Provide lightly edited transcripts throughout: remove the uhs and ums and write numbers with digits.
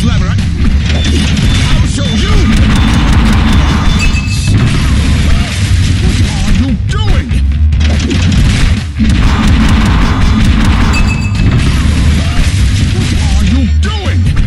clever. I'll show you! What are you doing? What are you doing?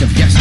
Of yes.